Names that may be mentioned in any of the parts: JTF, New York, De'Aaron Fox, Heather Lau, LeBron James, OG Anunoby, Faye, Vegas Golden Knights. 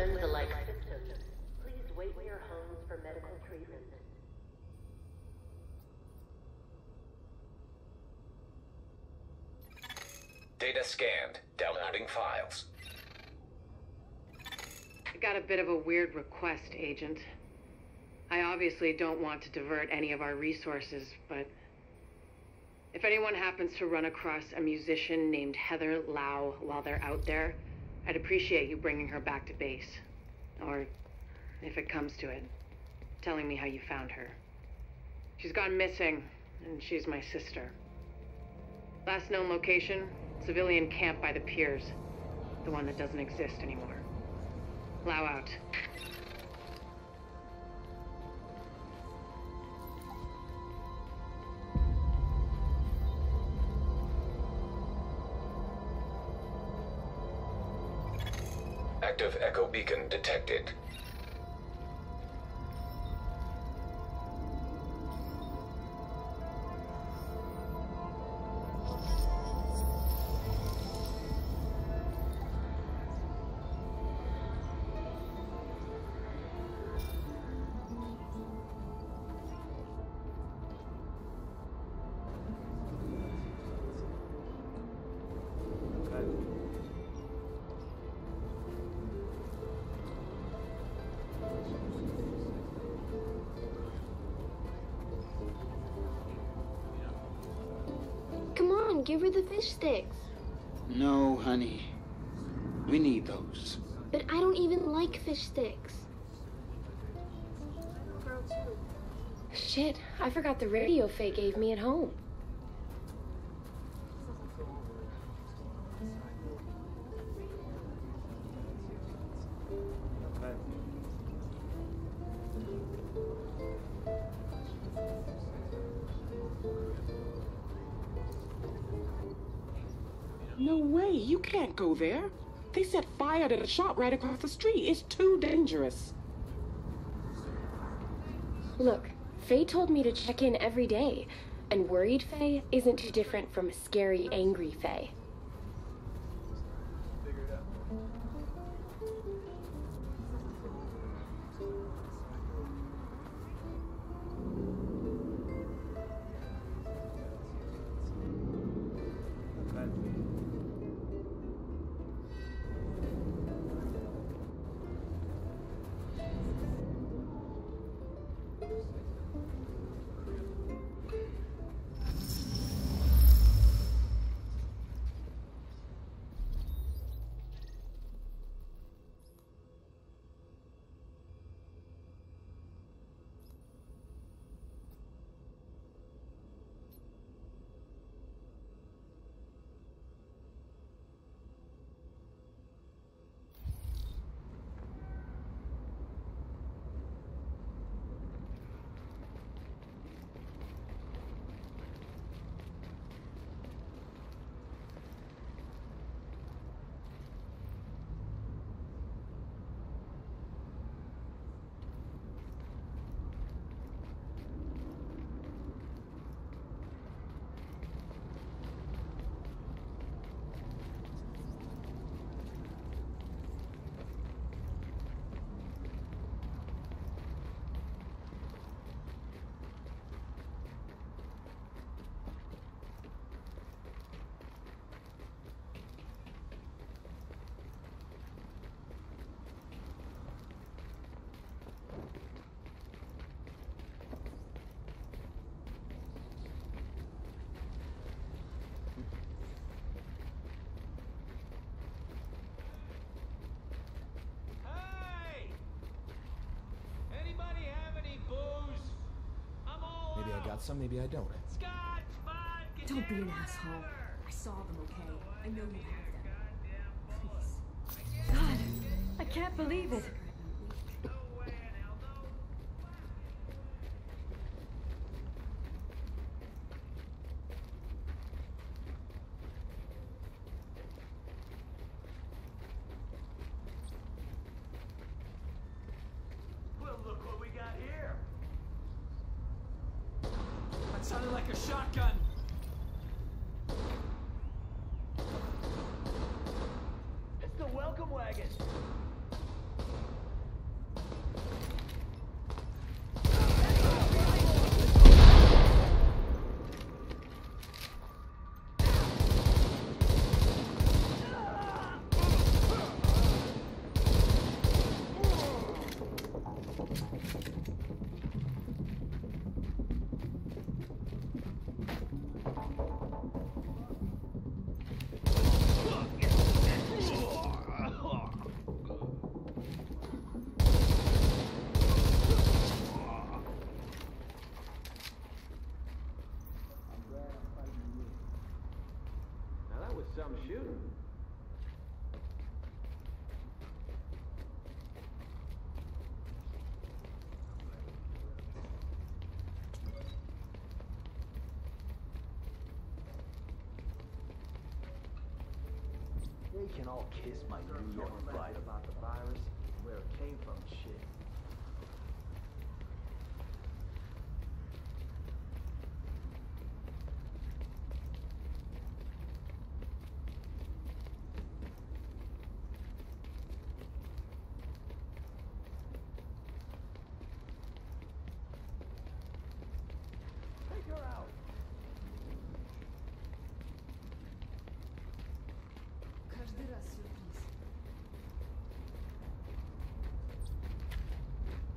when with like symptoms, please wait in your homes for medical treatment. Data scanned. Downloading files. I got a bit of a weird request, Agent. I obviously don't want to divert any of our resources, but if anyone happens to run across a musician named Heather Lau while they're out there, I'd appreciate you bringing her back to base. Or, if it comes to it, telling me how you found her. She's gone missing, and she's my sister. Last known location, civilian camp by the piers. The one that doesn't exist anymore. Lau out. Active echo beacon detected. Give her the fish sticks. No, honey. We need those. But I don't even like fish sticks. Shit, I forgot the radio Faye gave me at home. You can't go there. They set fire to the shop right across the street. It's too dangerous. Look, Faye told me to check in every day, and worried Faye isn't too different from a scary, angry Faye. Some, maybe I don't. Don't be an asshole. I saw them, okay? I know you have them. Please. God, I can't believe it. Sounded like a shotgun. It's the welcome wagon. We can all kiss my New York pride about the virus, where it came from and shit.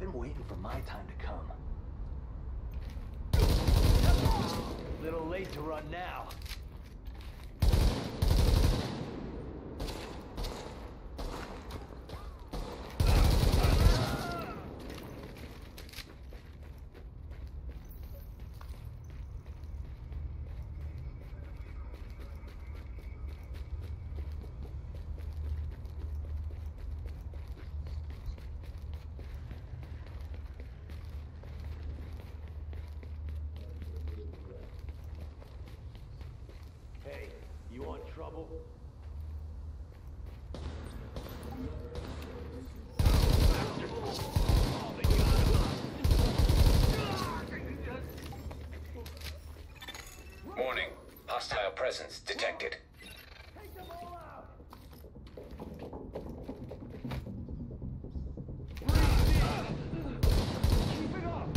Been waiting for my time to come. Little late to run now. You want trouble? Warning. Hostile presence detected. Take them all out. Keep it up.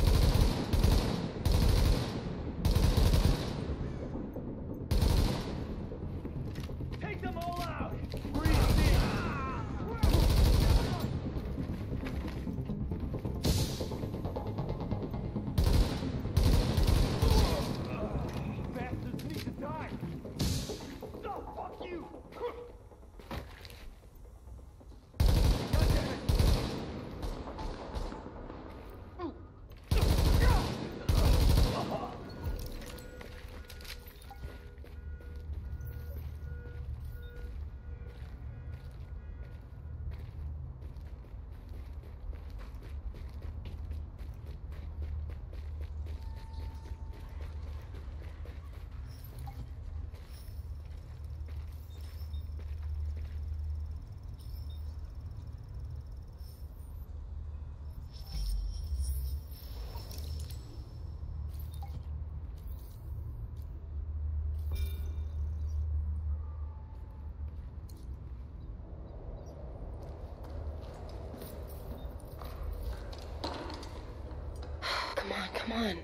Come on.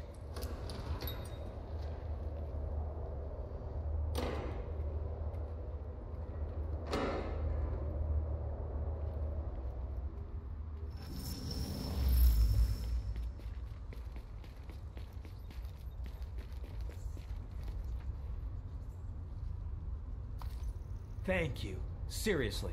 Thank you. Seriously.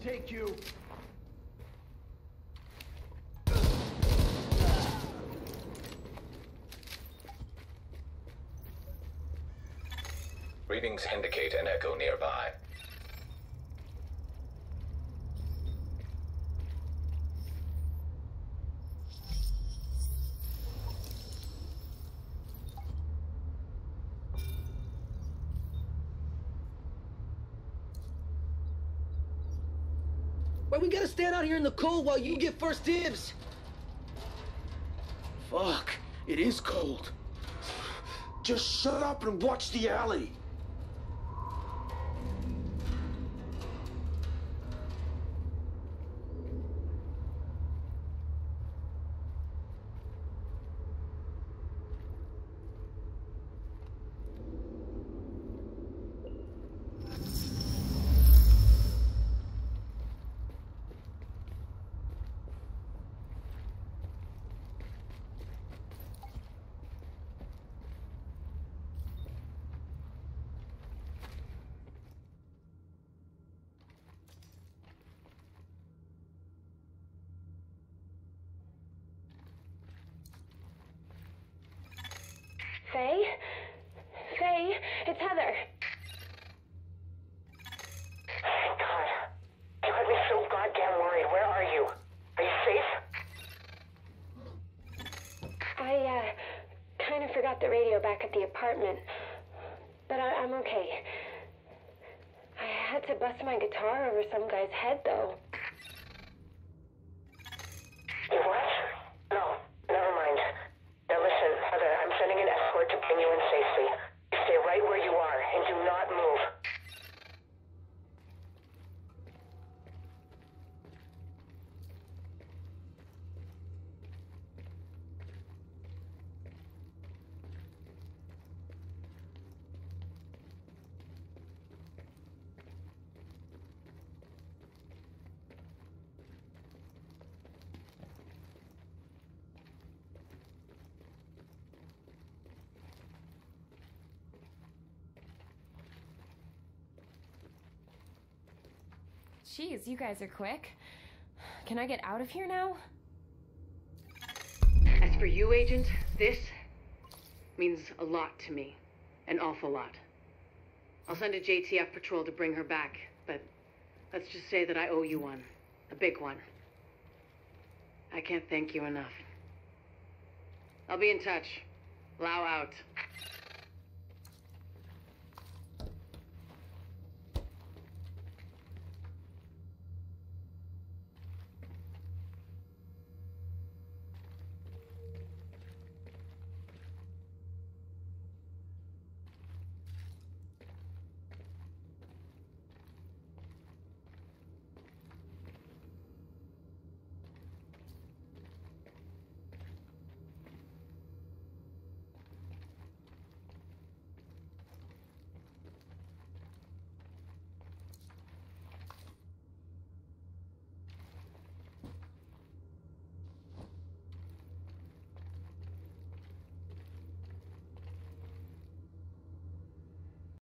Take you. Readings indicate an echo nearby. Why we gotta stand out here in the cold while you get first dibs? Fuck, it is cold. Just shut up and watch the alley. Heather. Thank God. You had me so goddamn worried. Where are you? Are you safe? I kind of forgot the radio back at the apartment. But I'm okay. I had to bust my guitar over some guy's head, though. You what? No, never mind. Now listen, Heather, I'm sending an escort to bring you in safely. You stay right where you are, and do not move. Jeez, you guys are quick. Can I get out of here now? As for you, Agent, this means a lot to me. An awful lot. I'll send a JTF patrol to bring her back, but let's just say that I owe you one. A big one. I can't thank you enough. I'll be in touch. Lau out.